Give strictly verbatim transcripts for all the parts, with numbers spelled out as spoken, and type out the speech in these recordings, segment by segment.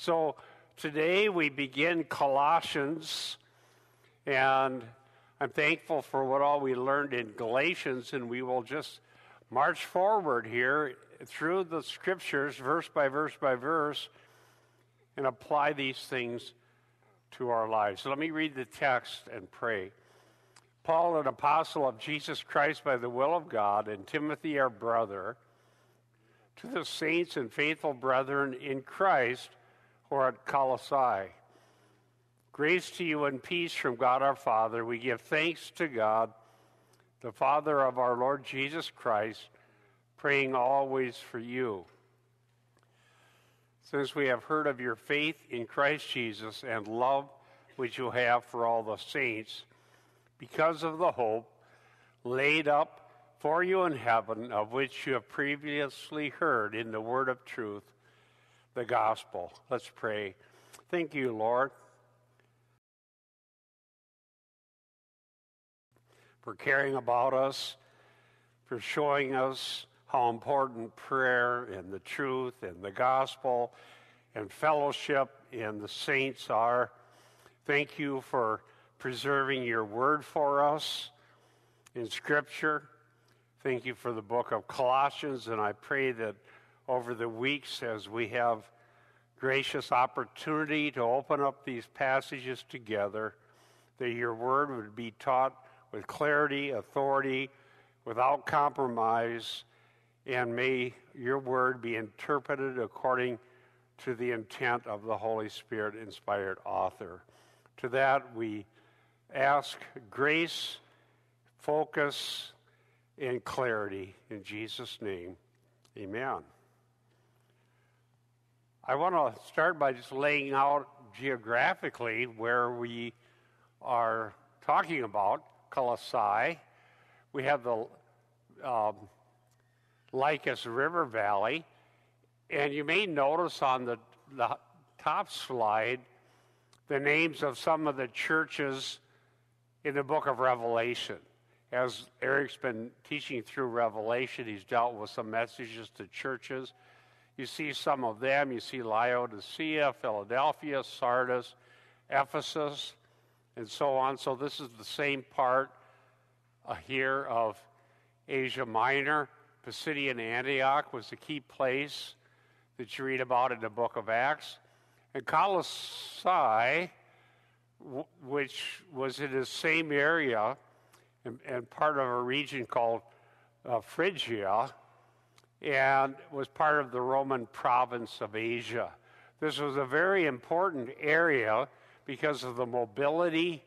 So today we begin Colossians, and I'm thankful for what all we learned in Galatians, and we will just march forward here through the scriptures, verse by verse by verse, and apply these things to our lives. So let me read the text and pray. Paul, an apostle of Jesus Christ by the will of God, and Timothy, our brother, to the saints and faithful brethren in Christ who are at Colossae. Grace to you and peace from God our Father. We give thanks to God, the Father of our Lord Jesus Christ, praying always for you, since we have heard of your faith in Christ Jesus and love which you have for all the saints, because of the hope laid up for you in heaven, of which you have previously heard in the word of truth, the gospel. Let's pray. Thank you, Lord, for caring about us, for showing us how important prayer and the truth and the gospel and fellowship and the saints are. Thank you for preserving your word for us in Scripture. Thank you for the book of Colossians, and I pray that over the weeks as we have gracious opportunity to open up these passages together, that your word would be taught with clarity, authority, without compromise, and may your word be interpreted according to the intent of the Holy Spirit-inspired author. To that we ask grace, focus, and clarity in Jesus' name. Amen. I want to start by just laying out geographically where we are talking about Colossae. We have the um, Lycus River Valley, and you may notice on the, the top slide the names of some of the churches in the book of Revelation. As Eric's been teaching through Revelation, he's dealt with some messages to churches. You see some of them. You see Laodicea, Philadelphia, Sardis, Ephesus, and so on. So this is the same part uh, here of Asia Minor. Pisidian Antioch was the key place that you read about in the book of Acts. And Colossae, w- which was in the same area, And, and part of a region called uh, Phrygia, and was part of the Roman province of Asia. This was a very important area because of the mobility,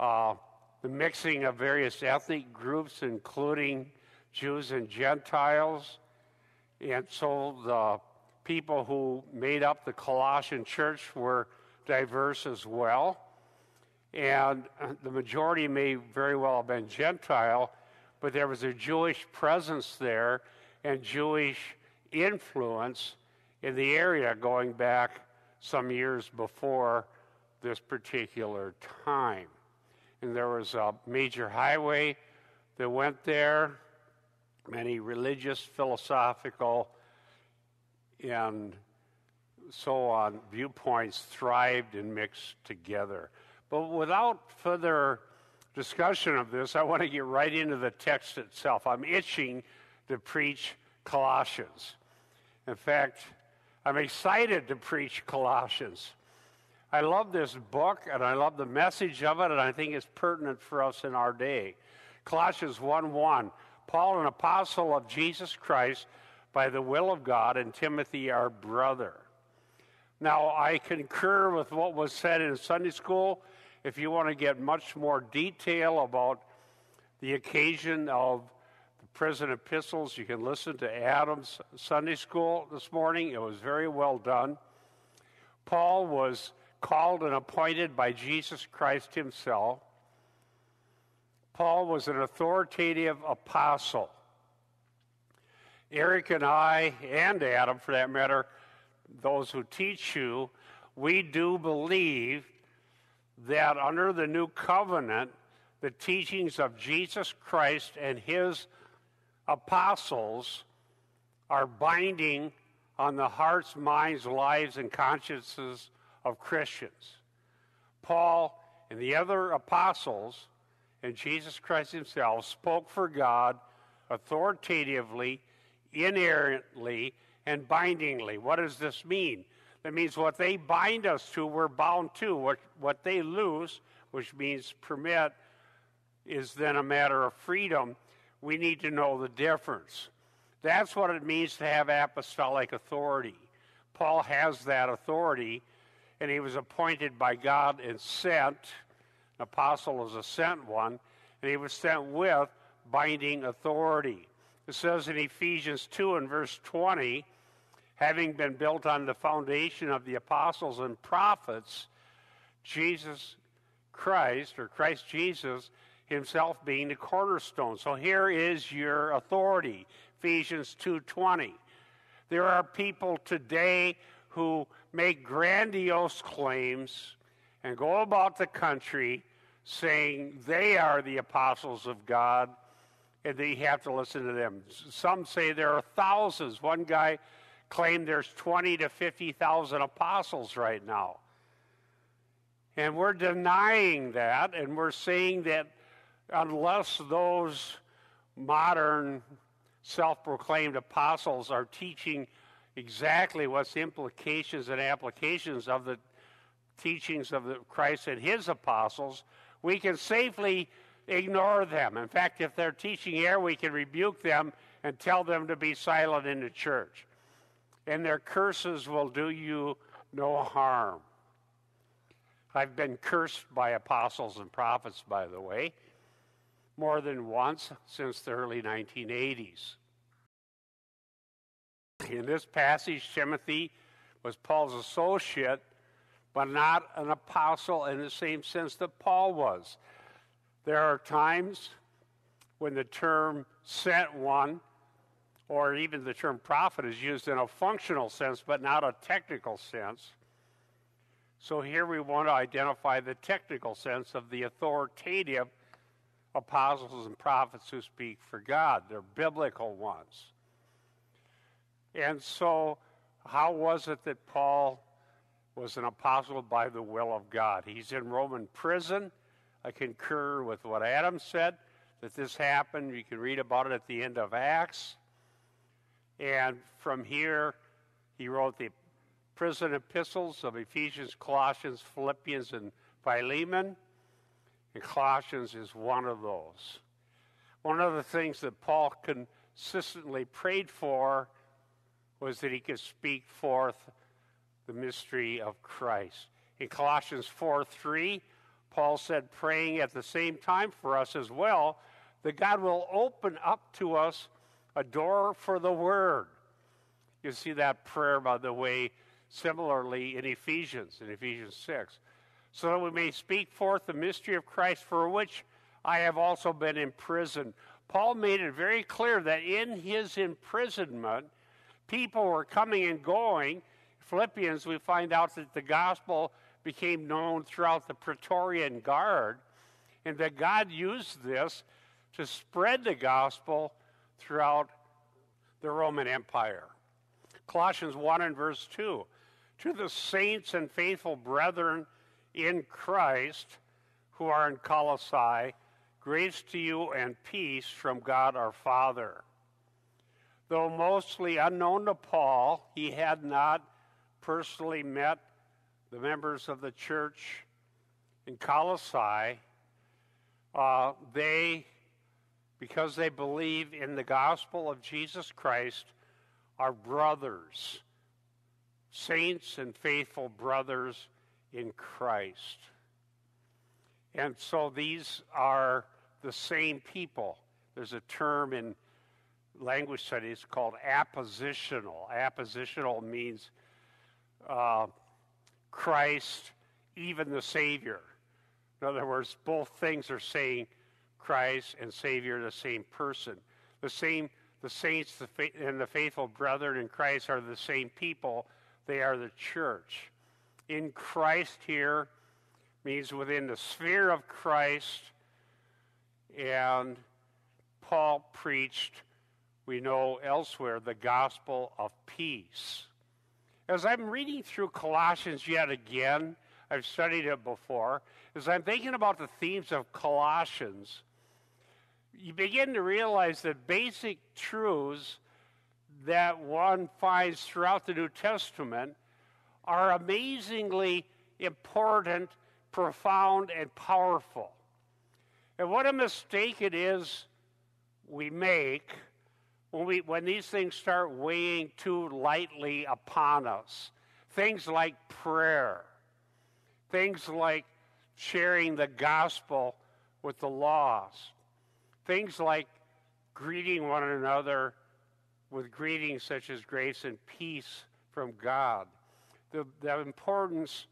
uh, the mixing of various ethnic groups, including Jews and Gentiles. And so the people who made up the Colossian church were diverse as well. And the majority may very well have been Gentile, but there was a Jewish presence there and Jewish influence in the area going back some years before this particular time. And there was a major highway that went there, many religious, philosophical, and so on viewpoints thrived and mixed together. But without further discussion of this, I want to get right into the text itself. I'm itching to preach Colossians. In fact, I'm excited to preach Colossians. I love this book, and I love the message of it, and I think it's pertinent for us in our day. Colossians one one, Paul, an apostle of Jesus Christ, by the will of God, and Timothy, our brother. Now, I concur with what was said in Sunday school. If you want to get much more detail about the occasion of the prison epistles, you can listen to Adam's Sunday school this morning. It was very well done. Paul was called and appointed by Jesus Christ himself. Paul was an authoritative apostle. Eric and I, and Adam for that matter, those who teach you, we do believe that under the new covenant, the teachings of Jesus Christ and his apostles are binding on the hearts, minds, lives, and consciences of Christians. Paul and the other apostles and Jesus Christ himself spoke for God authoritatively, inerrantly, and bindingly. What does this mean? That means what they bind us to, we're bound to. What, what they loose, which means permit, is then a matter of freedom. We need to know the difference. That's what it means to have apostolic authority. Paul has that authority, and he was appointed by God and sent. An apostle is a sent one, and he was sent with binding authority. It says in Ephesians two and verse twenty, having been built on the foundation of the apostles and prophets, Jesus Christ, or Christ Jesus, himself being the cornerstone. So here is your authority, Ephesians two twenty. There are people today who make grandiose claims and go about the country saying they are the apostles of God, and they have to listen to them. Some say there are thousands. One guy claimed there's twenty to fifty thousand apostles right now. And we're denying that, and we're saying that unless those modern self-proclaimed apostles are teaching exactly what's the implications and applications of the teachings of the Christ and his apostles, we can safely ignore them. In fact, if they're teaching here, we can rebuke them and tell them to be silent in the church. And their curses will do you no harm. I've been cursed by apostles and prophets, by the way, more than once since the early nineteen eighties. In this passage, Timothy was Paul's associate, but not an apostle in the same sense that Paul was. There are times when the term sent one, or even the term prophet, is used in a functional sense, but not a technical sense. So here we want to identify the technical sense of the authoritative apostles and prophets who speak for God. They're biblical ones. And so how was it that Paul was an apostle? By the will of God. He's in Roman prison. I concur with what Adam said, that this happened. You can read about it at the end of Acts. And from here, he wrote the prison epistles of Ephesians, Colossians, Philippians, and Philemon. And Colossians is one of those. One of the things that Paul consistently prayed for was that he could speak forth the mystery of Christ. In Colossians four three, Paul said, praying at the same time for us as well, that God will open up to us a door for the word. You see that prayer, by the way, similarly in Ephesians, in Ephesians six. So that we may speak forth the mystery of Christ, for which I have also been imprisoned. Paul made it very clear that in his imprisonment, people were coming and going. In Philippians, we find out that the gospel became known throughout the Praetorian Guard, and that God used this to spread the gospel throughout the Roman Empire. Colossians one and verse two, to the saints and faithful brethren in Christ who are in Colossae, grace to you and peace from God our Father. Though mostly unknown to Paul, he had not personally met the members of the church in Colossae. Uh, they, because they believe in the gospel of Jesus Christ, are brothers, saints and faithful brothers in Christ. And so these are the same people. There's a term in language studies called appositional. Appositional means uh, Christ, even the Savior. In other words, both things are saying Christ and Savior, the same person. The same, the saints the fa- and the faithful brethren in Christ are the same people. They are the church. In Christ here means within the sphere of Christ, and Paul preached, we know elsewhere, the gospel of peace. As I'm reading through Colossians yet again, I've studied it before, as I'm thinking about the themes of Colossians, you begin to realize that basic truths that one finds throughout the New Testament are amazingly important, profound, and powerful. And what a mistake it is we make when we when these things start weighing too lightly upon us. Things like prayer, things like sharing the gospel with the lost, things like greeting one another with greetings such as grace and peace from God. The, the importance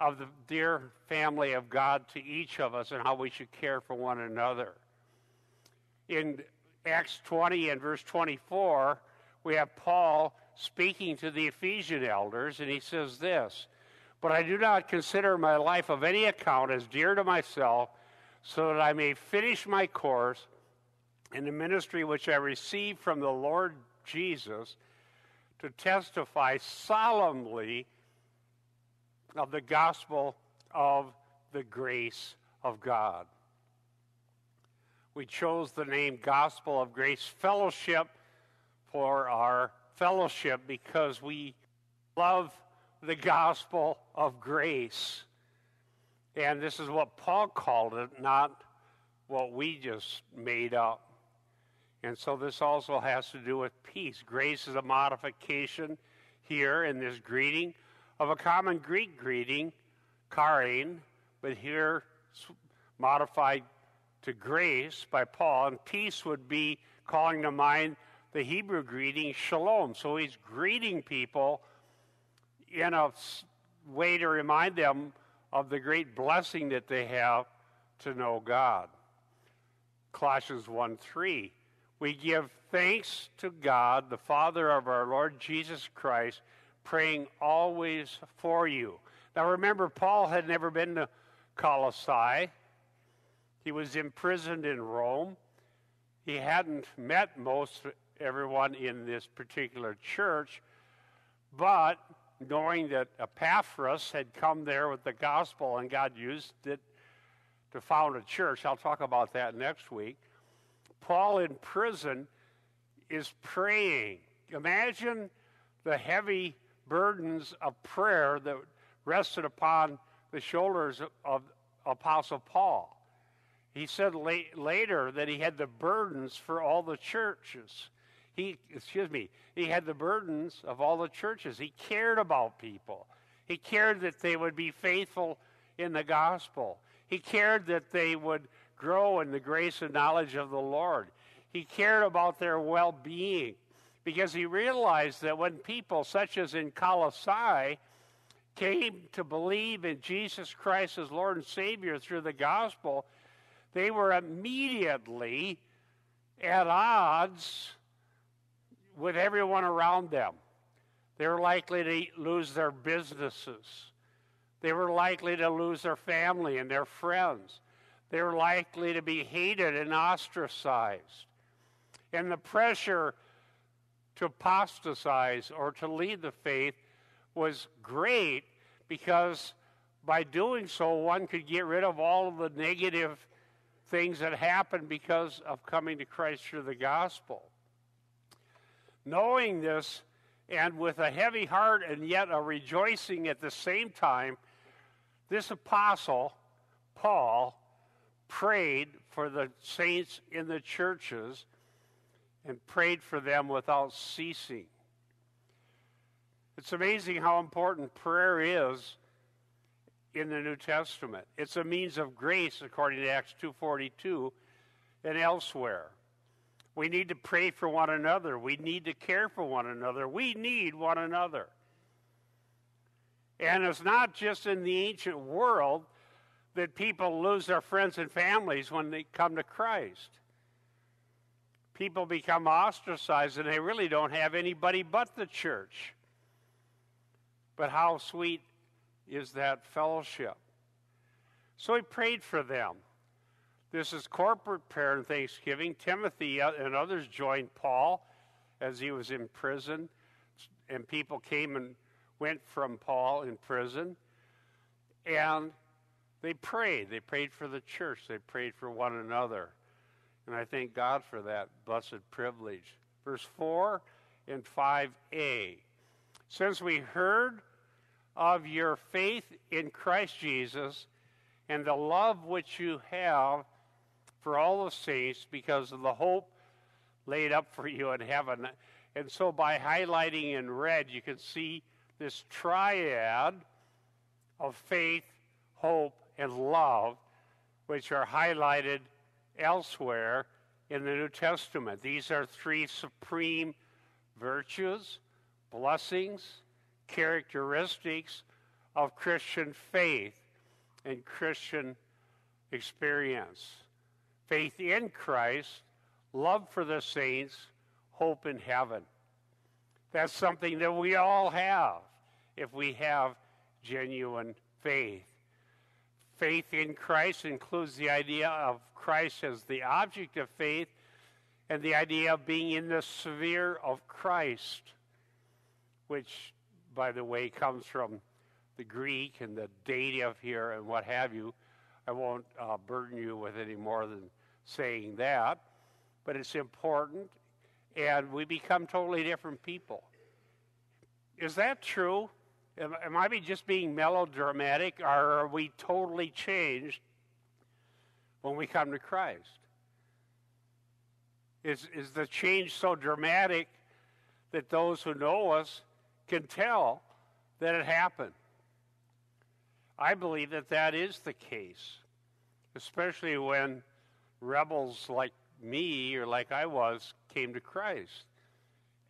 of the dear family of God to each of us and how we should care for one another. In Acts twenty and verse twenty-four, we have Paul speaking to the Ephesian elders, and he says this, "But I do not consider my life of any account as dear to myself, so that I may finish my course in the ministry which I received from the Lord Jesus, to testify solemnly of the gospel of the grace of God." We chose the name Gospel of Grace Fellowship for our fellowship because we love the gospel of grace. And this is what Paul called it, not what we just made up. And so this also has to do with peace. Grace is a modification here in this greeting of a common Greek greeting, Karin, but here modified to grace by Paul. And peace would be calling to mind the Hebrew greeting, Shalom. So he's greeting people in a way to remind them of the great blessing that they have to know God. Colossians one three. We give thanks to God, the Father of our Lord Jesus Christ, praying always for you. Now remember, Paul had never been to Colossae. He was imprisoned in Rome. He hadn't met most everyone in this particular church, but knowing that Epaphras had come there with the gospel and God used it to found a church, I'll talk about that next week, Paul in prison is praying. Imagine the heavy burdens of prayer that rested upon the shoulders of Apostle Paul. He said late, later that he had the burdens for all the churches. He, excuse me, he had the burdens of all the churches. He cared about people. He cared that they would be faithful in the gospel. He cared that they would grow in the grace and knowledge of the Lord. He cared about their well-being because he realized that when people, such as in Colossae, came to believe in Jesus Christ as Lord and Savior through the gospel, they were immediately at odds with everyone around them. They were likely to lose their businesses. They were likely to lose their family and their friends. They were likely to be hated and ostracized. And the pressure to apostatize or to leave the faith was great because by doing so, one could get rid of all of the negative things that happened because of coming to Christ through the gospel. Knowing this, and with a heavy heart and yet a rejoicing at the same time, this apostle, Paul, prayed for the saints in the churches and prayed for them without ceasing. It's amazing how important prayer is in the New Testament. It's a means of grace, according to Acts two forty-two, and elsewhere. We need to pray for one another. We need to care for one another. We need one another. And it's not just in the ancient world that people lose their friends and families when they come to Christ. People become ostracized and they really don't have anybody but the church. But how sweet is that fellowship? So he prayed for them. This is corporate prayer and thanksgiving. Timothy and others joined Paul as he was in prison, and people came and went from Paul in prison, and they prayed. They prayed for the church. They prayed for one another. And I thank God for that blessed privilege. Verse four and five a. Since we heard of your faith in Christ Jesus and the love which you have for all the saints because of the hope laid up for you in heaven. And so by highlighting in red, you can see this triad of faith, hope, and love, which are highlighted elsewhere in the New Testament. These are three supreme virtues, blessings, characteristics of Christian faith and Christian experience. Faith in Christ, love for the saints, hope in heaven. That's something that we all have if we have genuine faith. Faith in Christ includes the idea of Christ as the object of faith and the idea of being in the sphere of Christ, which, by the way, comes from the Greek and the dative here and what have you. I won't uh, burden you with any more than saying that, but it's important, and we become totally different people. Is that true? Am, am I just being melodramatic, or are we totally changed when we come to Christ? Is, is the change so dramatic that those who know us can tell that it happened? I believe that that is the case, especially when rebels like me or like I was came to Christ.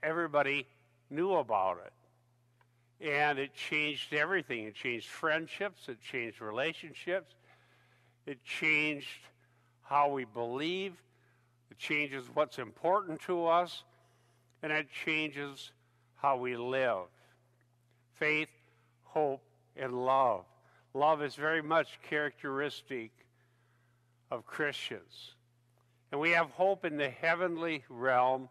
Everybody knew about it, and it changed everything. It changed friendships. It changed relationships. It changed how we believe. It changes what's important to us, and it changes how we live. Faith, hope, and love. Love is very much characteristic of Christians. And we have hope in the heavenly realm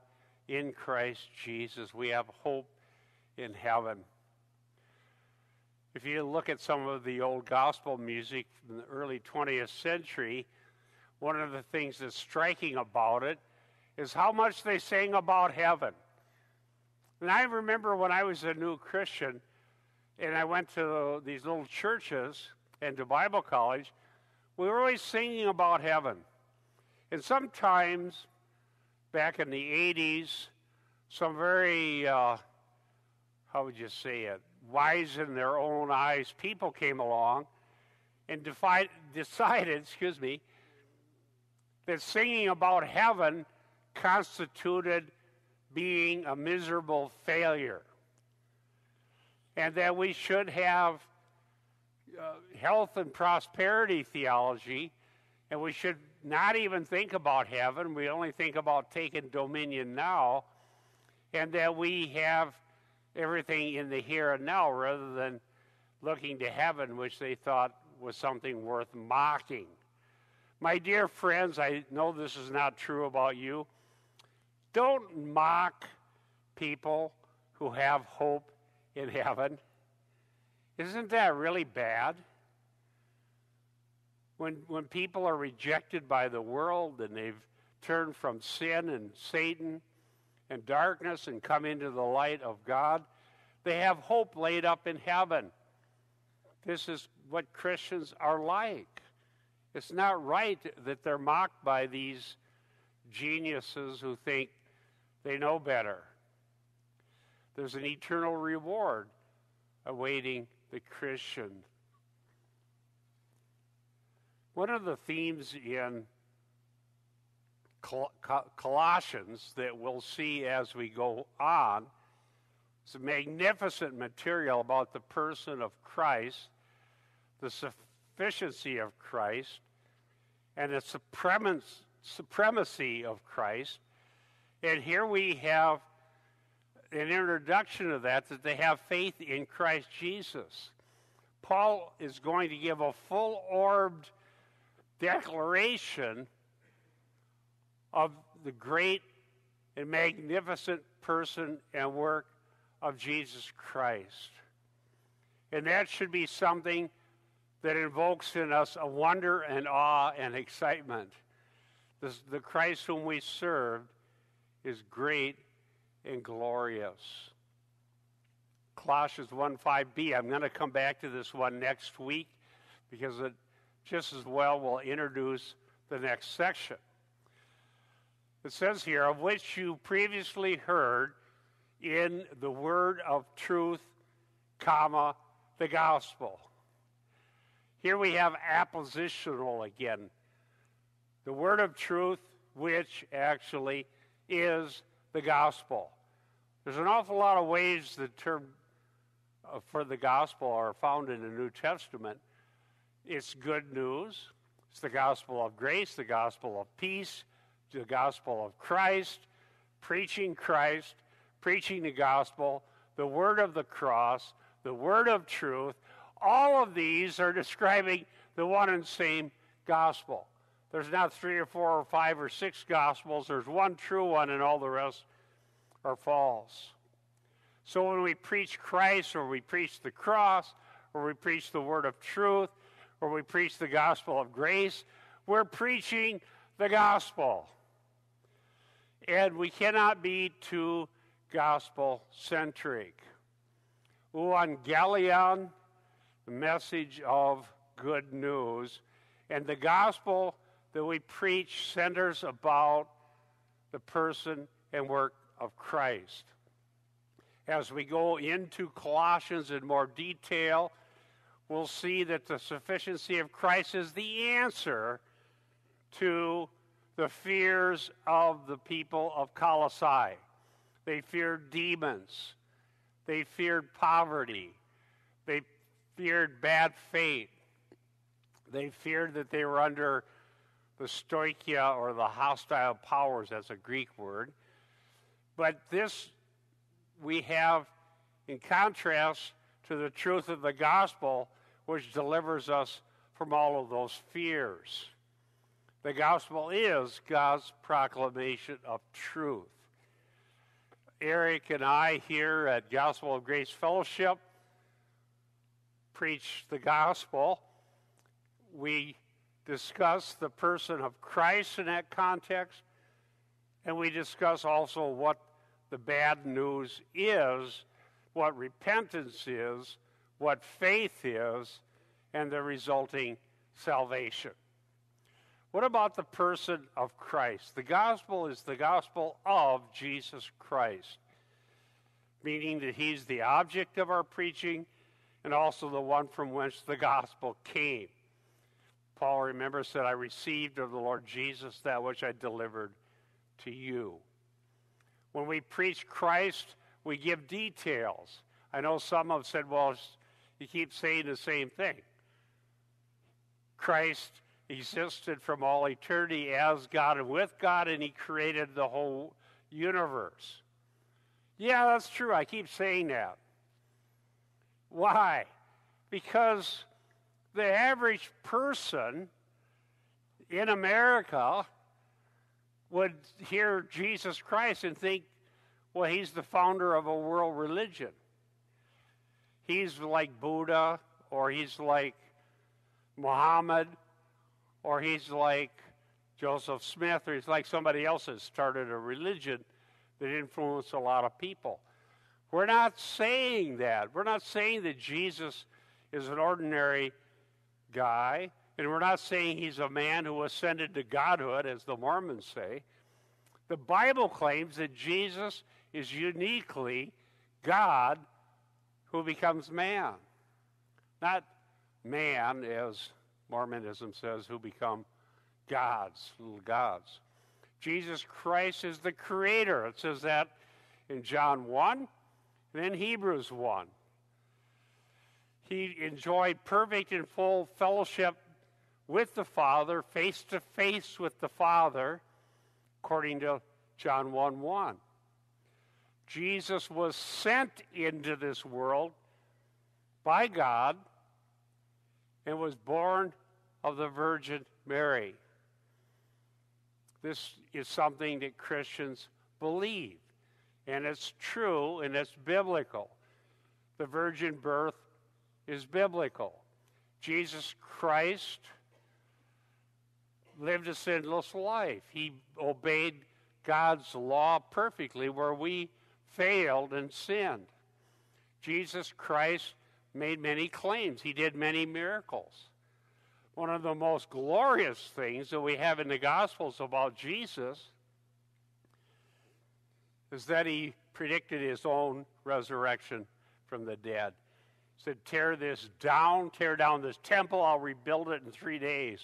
in Christ Jesus. We have hope in heaven. If you look at some of the old gospel music from the early twentieth century, one of the things that's striking about it is how much they sang about heaven. And I remember when I was a new Christian, and I went to these little churches and to Bible college, we were always singing about heaven. And sometimes, back in the eighties, some very, uh, how would you say it, wise in their own eyes people came along and defi- decided, excuse me, that singing about heaven constituted being a miserable failure, and that we should have uh, health and prosperity theology, and we should not even think about heaven. We only think about taking dominion now, and that we have everything in the here and now rather than looking to heaven, which they thought was something worth mocking. My dear friends, I know this is not true about you. Don't mock people who have hope in heaven. Isn't that really bad? When when people are rejected by the world and they've turned from sin and Satan and darkness and come into the light of God, they have hope laid up in heaven. This is what Christians are like. It's not right that they're mocked by these geniuses who think they know better. There's an eternal reward awaiting the Christian. One of the themes in Col- Col- Colossians that we'll see as we go on is a magnificent material about the person of Christ, the sufficiency of Christ, and the suprem- supremacy of Christ. And here we have an introduction of that, that they have faith in Christ Jesus. Paul is going to give a full-orbed declaration of the great and magnificent person and work of Jesus Christ. And that should be something that invokes in us a wonder and awe and excitement. This, the Christ whom we serve is great and glorious. Colossians one five b. I'm going to come back to this one next week because it just as well will introduce the next section. It says here, of which you previously heard in the word of truth, comma, the gospel. Here we have appositional again. The word of truth, which actually is the gospel. There's an awful lot of ways the term for the gospel are found in the New Testament. It's good news. It's the gospel of grace, the gospel of peace, the gospel of Christ, preaching Christ, preaching the gospel, the word of the cross, the word of truth. All of these are describing the one and same gospel. There's not three or four or five or six gospels. There's one true one, and all the rest are false. So when we preach Christ, or we preach the cross, or we preach the word of truth, or we preach the gospel of grace, we're preaching the gospel. And we cannot be too gospel-centric. Euangelion, the message of good news. And the gospel that we preach centers about the person and work of Christ. As we go into Colossians in more detail, we'll see that the sufficiency of Christ is the answer to the fears of the people of Colossae. They feared demons. They feared poverty. They feared bad fate. They feared that they were under the stoichia, or the hostile powers. That's a Greek word. But this we have in contrast to the truth of the gospel, which delivers us from all of those fears. The gospel is God's proclamation of truth. Eric and I here at Gospel of Grace Fellowship preach the gospel. We discuss the person of Christ in that context, and we discuss also what the bad news is, what repentance is, what faith is, and the resulting salvation. What about the person of Christ? The gospel is the gospel of Jesus Christ, meaning that he's the object of our preaching and also the one from whence the gospel came. Paul, remember, said, I received of the Lord Jesus that which I delivered to you. When we preach Christ, we give details. I know some have said, well, you keep saying the same thing. Christ existed from all eternity as God and with God, and he created the whole universe. Yeah, that's true. I keep saying that. Why? Because the average person in America would hear Jesus Christ and think, well, he's the founder of a world religion. He's like Buddha, or he's like Muhammad, or he's like Joseph Smith, or he's like somebody else that started a religion that influenced a lot of people. We're not saying that. We're not saying that Jesus is an ordinary guy, and we're not saying he's a man who ascended to godhood, as the Mormons say. The Bible claims that Jesus is uniquely God who becomes man, not man, as Mormonism says, who become gods, little gods. Jesus Christ is the creator. It says that in John one and in Hebrews one. He enjoyed perfect and full fellowship with the Father, face to face with the Father, according to John one one. Jesus was sent into this world by God and was born of the Virgin Mary. This is something that Christians believe, and it's true, and it's biblical. The virgin birth is biblical. Jesus Christ lived a sinless life. He obeyed God's law perfectly where we failed and sinned. Jesus Christ made many claims. He did many miracles. One of the most glorious things that we have in the Gospels about Jesus is that he predicted his own resurrection from the dead. He said, tear this down, tear down this temple, I'll rebuild it in three days.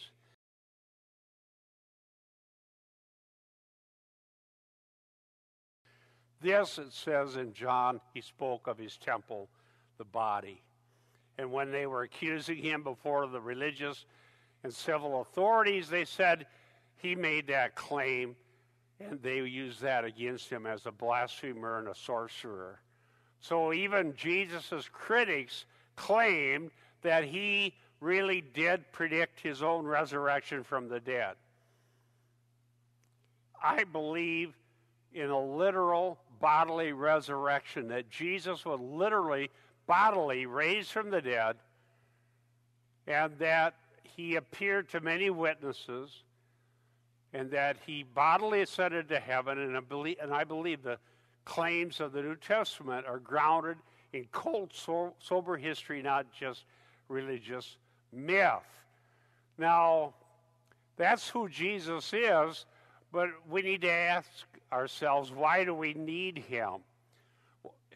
This, it says in John, he spoke of his temple, the body. And when they were accusing him before the religious and civil authorities, they said he made that claim, and they used that against him as a blasphemer and a sorcerer. So even Jesus' critics claimed that he really did predict his own resurrection from the dead. I believe in a literal bodily resurrection, that Jesus would literally, bodily raised from the dead, and that he appeared to many witnesses, and that he bodily ascended to heaven, and I believe, and I believe the claims of the New Testament are grounded in cold, so, sober history, not just religious myth. Now, that's who Jesus is, but we need to ask ourselves, why do we need him?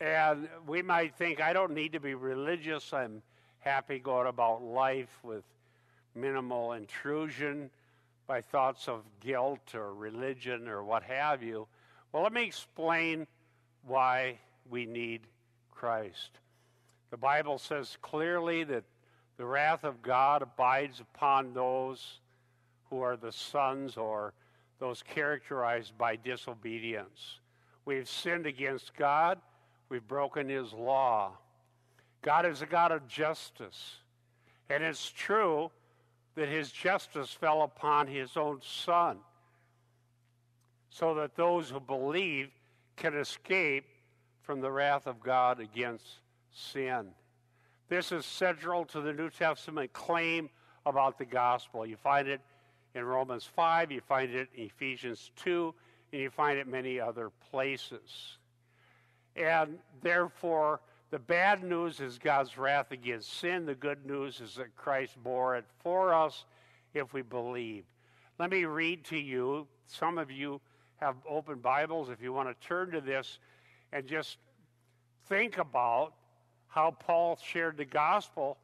And we might think, I don't need to be religious. I'm happy going about life with minimal intrusion by thoughts of guilt or religion or what have you. Well, let me explain why we need Christ. The Bible says clearly that the wrath of God abides upon those who are the sons or those characterized by disobedience. We've sinned against God. We've broken his law. God is a God of justice. And it's true that his justice fell upon his own son so that those who believe can escape from the wrath of God against sin. This is central to the New Testament claim about the gospel. You find it in Romans five, you find it in Ephesians two, and you find it many other places. And therefore, the bad news is God's wrath against sin. The good news is that Christ bore it for us if we believe. Let me read to you. Some of you have open Bibles. If you want to turn to this and just think about how Paul shared the gospel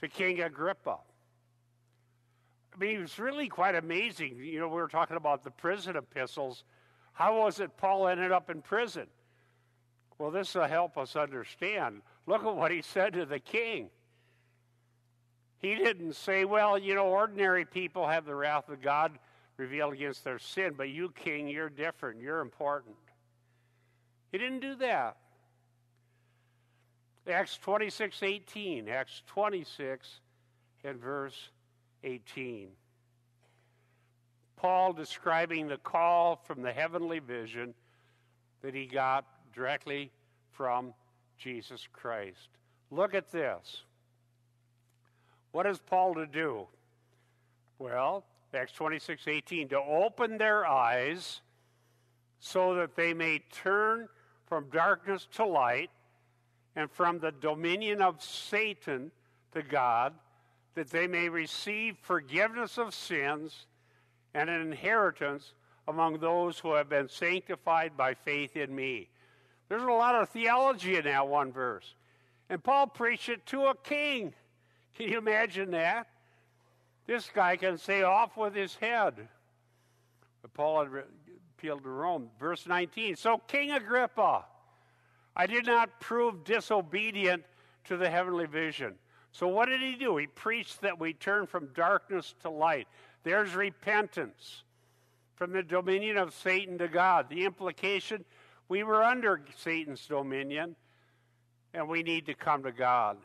to King Agrippa. I mean, it was really quite amazing. You know, we were talking about the prison epistles. How was it Paul ended up in prison? Well, this will help us understand. Look at what he said to the king. He didn't say, well, you know, ordinary people have the wrath of God revealed against their sin, but you, king, you're different. You're important. He didn't do that. Acts twenty-six, eighteen. Acts twenty-six and verse eighteen. Paul describing the call from the heavenly vision that he got directly from Jesus Christ. Look at this. What is Paul to do? Well, Acts twenty-six, eighteen, to open their eyes so that they may turn from darkness to light and from the dominion of Satan to God, that they may receive forgiveness of sins and an inheritance among those who have been sanctified by faith in me. There's a lot of theology in that one verse. And Paul preached it to a king. Can you imagine that? This guy can say, off with his head. But Paul had appealed to Rome. Verse nineteen, so King Agrippa, I did not prove disobedient to the heavenly vision. So what did he do? He preached that we turn from darkness to light. There's repentance from the dominion of Satan to God. The implication, we were under Satan's dominion, and we need to come to God.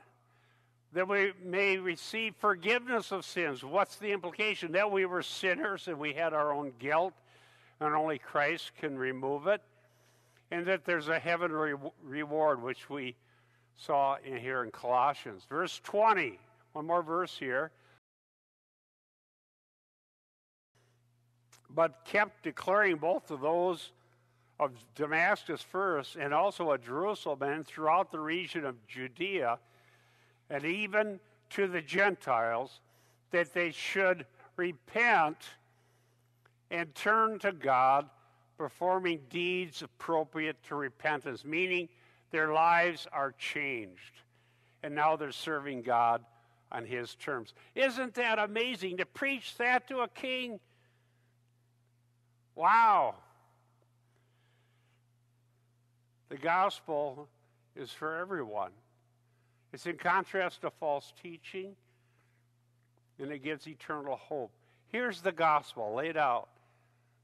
That we may receive forgiveness of sins. What's the implication? That we were sinners and we had our own guilt, and only Christ can remove it. And that there's a heavenly reward, which we saw in here in Colossians. Verse twenty, one more verse here. But kept declaring both to those of Damascus first and also at Jerusalem and throughout the region of Judea and even to the Gentiles that they should repent and turn to God, performing deeds appropriate to repentance, meaning their lives are changed, and now they're serving God on his terms. Isn't that amazing to preach that to a king? Wow. The gospel is for everyone. It's in contrast to false teaching, and it gives eternal hope. Here's the gospel laid out,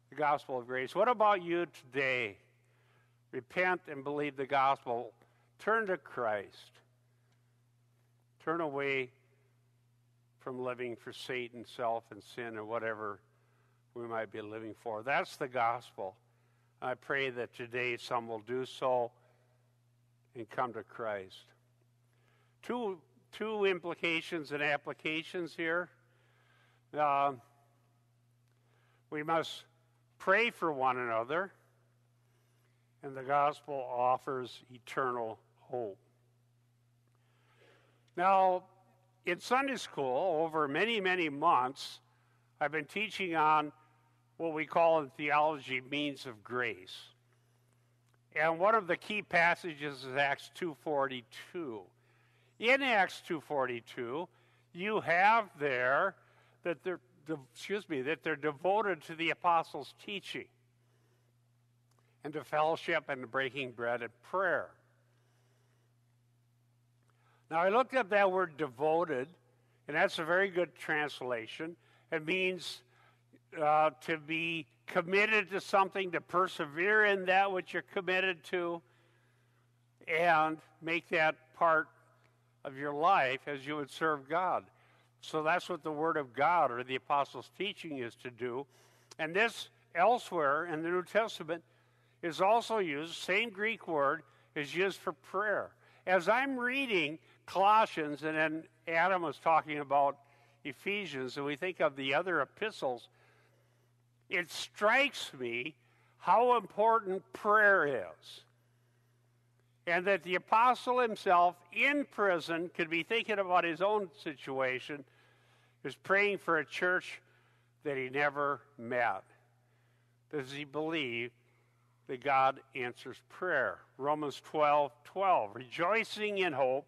the gospel of grace. What about you today? Repent and believe the gospel. Turn to Christ. Turn away from living for Satan, self, and sin, and whatever we might be living for. That's the gospel. I pray that today some will do so and come to Christ. Two, two implications and applications here. Uh, we must pray for one another, and the gospel offers eternal hope. Now, in Sunday school, over many, many months, I've been teaching on what we call in theology means of grace. And one of the key passages is Acts two forty-two. In Acts two forty-two, you have there that they're, excuse me, that they're devoted to the apostles' teaching and to fellowship and to breaking bread and prayer. Now, I looked up that word devoted, and that's a very good translation. It means uh, to be committed to something, to persevere in that which you're committed to, and make that part of your life as you would serve God. So that's what the Word of God or the Apostles' teaching is to do. And this elsewhere in the New Testament is also used, same Greek word, is used for prayer. As I'm reading Colossians, and then Adam was talking about Ephesians, and we think of the other epistles, it strikes me how important prayer is. And that the apostle himself in prison could be thinking about his own situation, is praying for a church that he never met. Does he believe that God answers prayer? Romans twelve twelve, rejoicing in hope,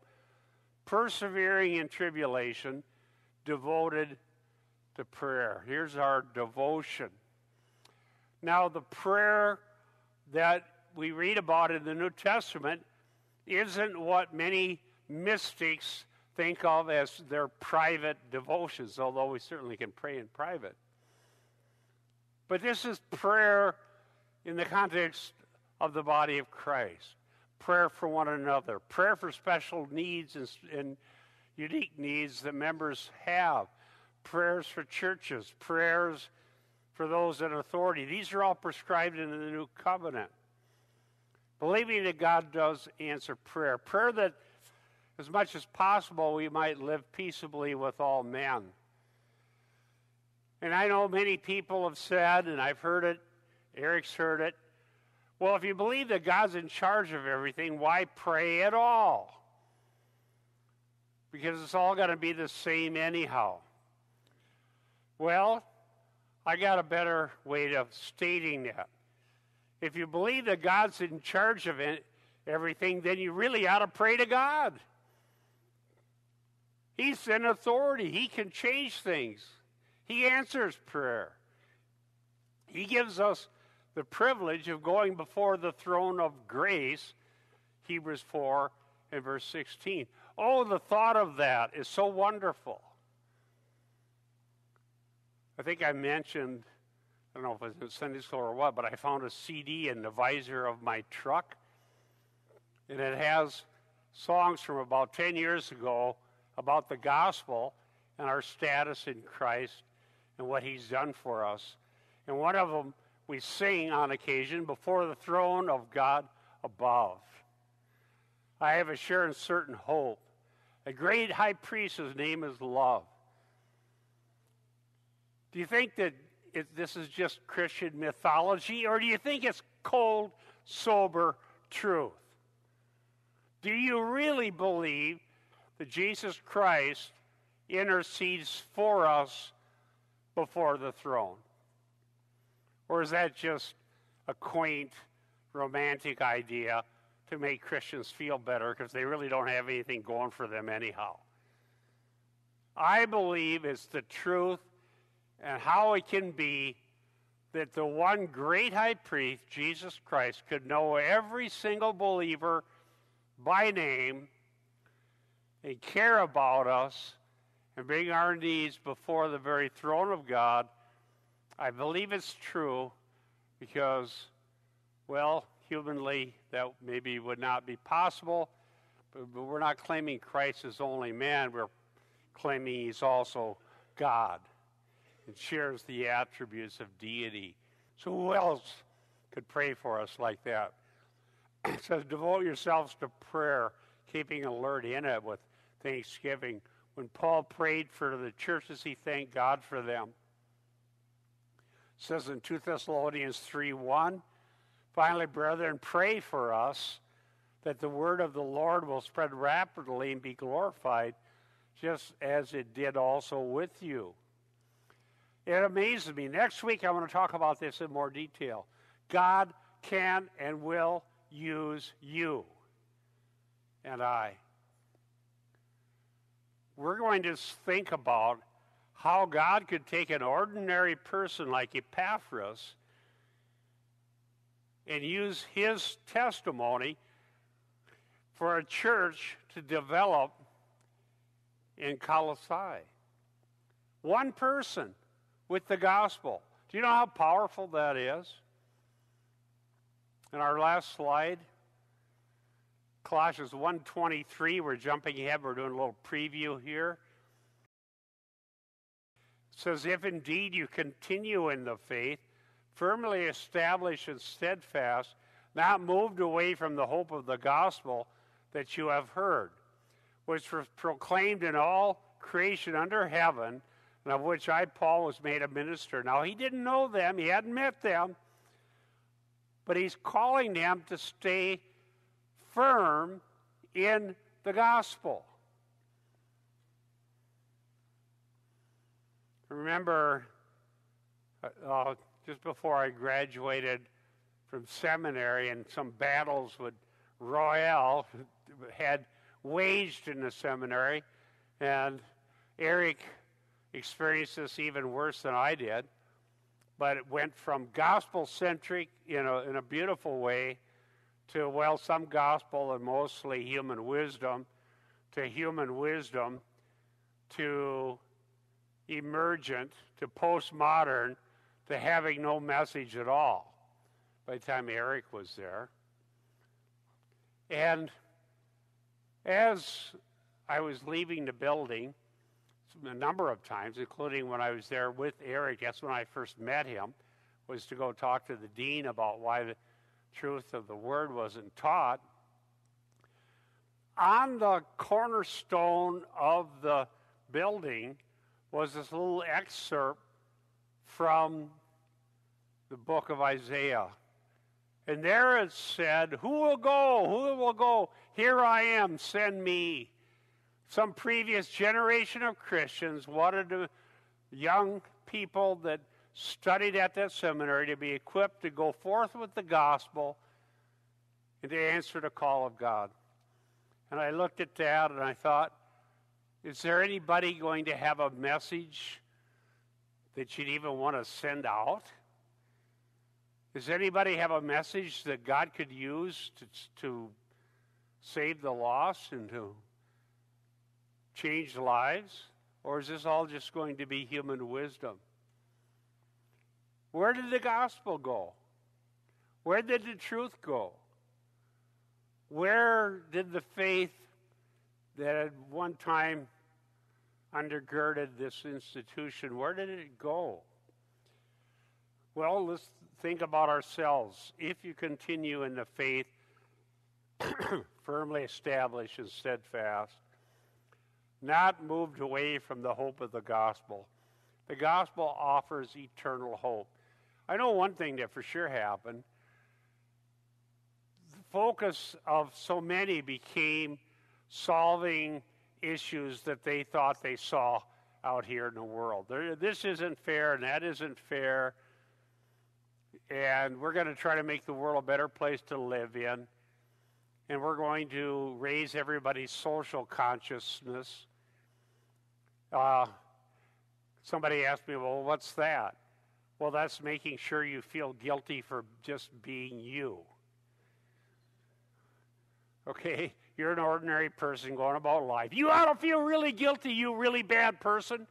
persevering in tribulation, devoted to prayer. Here's our devotion. Now, the prayer that we read about in the New Testament isn't what many mystics think of as their private devotions, although we certainly can pray in private. But this is prayer in the context of the body of Christ, prayer for one another, prayer for special needs and, and unique needs that members have, prayers for churches, prayers for those in authority. These are all prescribed in the New Covenant. Believing that God does answer prayer. Prayer that, as much as possible, we might live peaceably with all men. And I know many people have said, and I've heard it, Eric's heard it, well, if you believe that God's in charge of everything, why pray at all? Because it's all going to be the same anyhow. Well, I got a better way of stating that. If you believe that God's in charge of it, everything, then you really ought to pray to God. He's in authority. He can change things. He answers prayer. He gives us the privilege of going before the throne of grace, Hebrews four and verse sixteen. Oh, the thought of that is so wonderful. I think I mentioned, I don't know if it was Sunday school or what, but I found a C D in the visor of my truck, and it has songs from about ten years ago about the gospel and our status in Christ and what he's done for us. And one of them we sing on occasion, Before the Throne of God Above. I have a sure and certain hope. A great high priest whose name is love. Do you think that it, this is just Christian mythology, or do you think it's cold, sober truth? Do you really believe that Jesus Christ intercedes for us before the throne? Or is that just a quaint, romantic idea to make Christians feel better because they really don't have anything going for them anyhow? I believe it's the truth and how it can be that the one great high priest, Jesus Christ, could know every single believer by name and care about us and bring our needs before the very throne of God. I believe it's true because, well, humanly that maybe would not be possible, but, but we're not claiming Christ is only man. We're claiming he's also God and shares the attributes of deity. So who else could pray for us like that? It says, devote yourselves to prayer, keeping alert in it with thanksgiving. When Paul prayed for the churches, he thanked God for them. It says in two Thessalonians three one, finally, brethren, pray for us that the word of the Lord will spread rapidly and be glorified, just as it did also with you. It amazes me. Next week, I want to talk about this in more detail. God can and will use you and I. We're going to think about how God could take an ordinary person like Epaphras and use his testimony for a church to develop in Colossae. One person with the gospel. Do you know how powerful that is? In our last slide, Colossians one twenty-three, we're jumping ahead. We're doing a little preview here. It says, if indeed you continue in the faith, firmly established and steadfast, not moved away from the hope of the gospel that you have heard, which was proclaimed in all creation under heaven, and of which I, Paul, was made a minister. Now, he didn't know them. He hadn't met them. But he's calling them to stay firm in the gospel. Remember, uh, just before I graduated from seminary, and some battles with Royale had waged in the seminary, and Eric experienced this even worse than I did. But it went from gospel-centric, you know, in a beautiful way to, well, some gospel and mostly human wisdom, to human wisdom, to emergent, to postmodern, to having no message at all by the time Eric was there. And as I was leaving the building, a number of times, including when I was there with Eric, that's when I first met him, was to go talk to the dean about why the truth of the word wasn't taught. On the cornerstone of the building was this little excerpt from the book of Isaiah. And there it said, who will go? Who will go? Here I am, send me. Some previous generation of Christians wanted the young people that studied at that seminary to be equipped to go forth with the gospel and to answer the call of God. And I looked at that and I thought, is there anybody going to have a message that you'd even want to send out? Does anybody have a message that God could use to, to save the lost and to change lives? Or is this all just going to be human wisdom? Where did the gospel go? Where did the truth go? Where did the faith that at one time undergirded this institution, where did it go? Well, let's think about ourselves. If you continue in the faith, firmly established and steadfast, not moved away from the hope of the gospel. The gospel offers eternal hope. I know one thing that for sure happened. The focus of so many became solving issues that they thought they saw out here in the world. There, this isn't fair and that isn't fair, and we're going to try to make the world a better place to live in, and we're going to raise everybody's social consciousness. Uh, somebody asked me, well, what's that? Well, that's making sure you feel guilty for just being you. Okay, you're an ordinary person going about life. You ought to feel really guilty, you really bad person.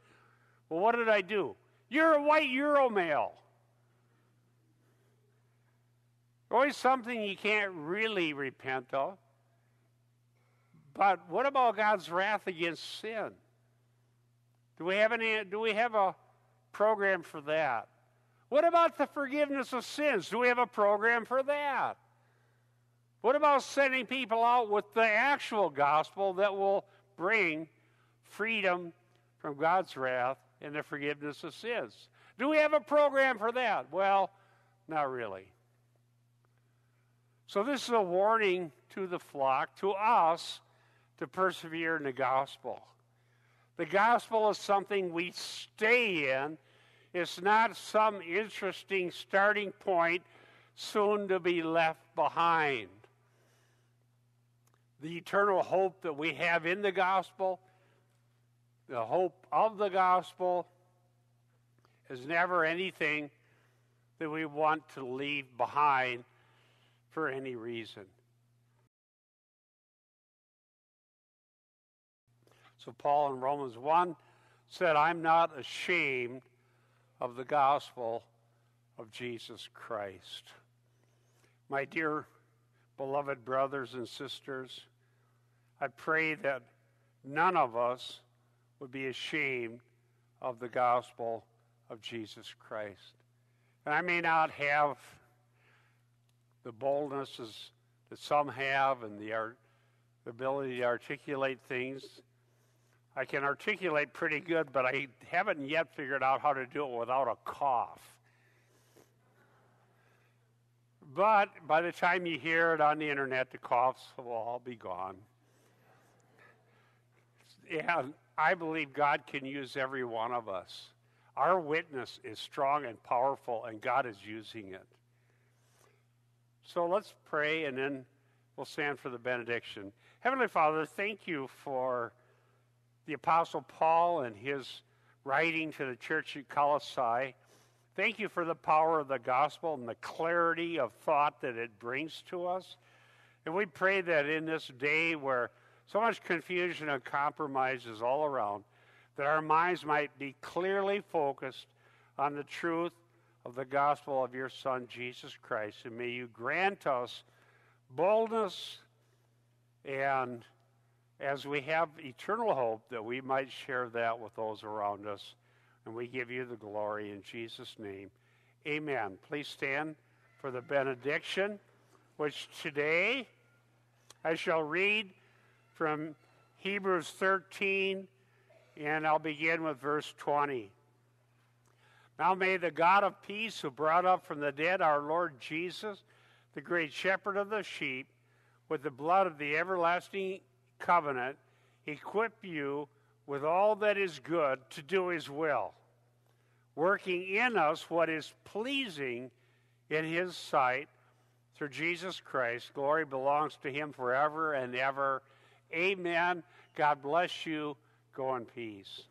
Well, what did I do? You're a white Euro male. Always something you can't really repent of. But what about God's wrath against sin? Do we have any? Do we have a program for that? What about the forgiveness of sins? Do we have a program for that? What about sending people out with the actual gospel that will bring freedom from God's wrath and the forgiveness of sins? Do we have a program for that? Well, not really. So this is a warning to the flock, to us, to persevere in the gospel. The gospel is something we stay in. It's not some interesting starting point soon to be left behind. The eternal hope that we have in the gospel, the hope of the gospel, is never anything that we want to leave behind for any reason. So Paul in Romans one said, I'm not ashamed of the gospel of Jesus Christ. My dear beloved brothers and sisters, I pray that none of us would be ashamed of the gospel of Jesus Christ. And I may not have the boldnesses that some have and the, art, the ability to articulate things. I can articulate pretty good, but I haven't yet figured out how to do it without a cough. But by the time you hear it on the internet, the coughs will all be gone. And I believe God can use every one of us. Our witness is strong and powerful, and God is using it. So let's pray, and then we'll stand for the benediction. Heavenly Father, thank you for the Apostle Paul and his writing to the church at Colossae. Thank you for the power of the gospel and the clarity of thought that it brings to us. And we pray that in this day where so much confusion and compromise is all around, that our minds might be clearly focused on the truth of the gospel of your Son, Jesus Christ. And may you grant us boldness, and as we have eternal hope, that we might share that with those around us. And we give you the glory in Jesus' name. Amen. Please stand for the benediction, which today I shall read from Hebrews thirteen, and I'll begin with verse twenty. Now may the God of peace, who brought up from the dead our Lord Jesus, the great shepherd of the sheep, with the blood of the everlasting covenant, equip you with all that is good to do his will, working in us what is pleasing in his sight through Jesus Christ. Glory belongs to him forever and ever. Amen. God bless you. Go in peace.